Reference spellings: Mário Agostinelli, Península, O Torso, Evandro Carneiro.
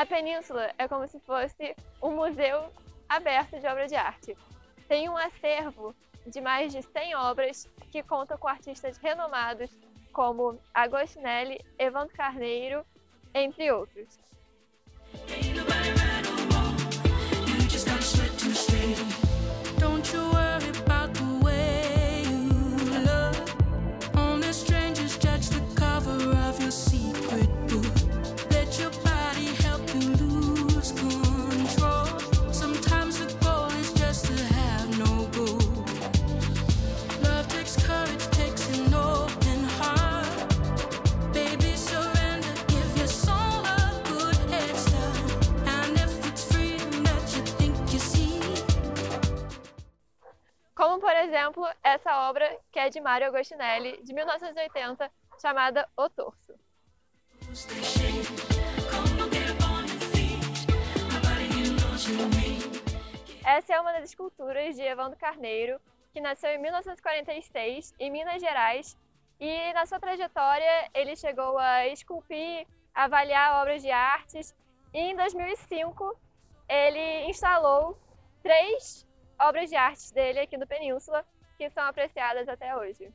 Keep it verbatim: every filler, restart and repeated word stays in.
A Península é como se fosse um museu aberto de obra de arte. Tem um acervo de mais de cem obras que conta com artistas renomados como Agostinelli, Evandro Carneiro, entre outros. Como, por exemplo, essa obra que é de Mário Agostinelli, de mil novecentos e oitenta, chamada O Torso. Essa é uma das esculturas de Evandro Carneiro, que nasceu em mil novecentos e quarenta e seis, em Minas Gerais, e na sua trajetória ele chegou a esculpir, avaliar obras de artes, e em dois mil e cinco ele instalou três obras de arte dele aqui no Península, que são apreciadas até hoje.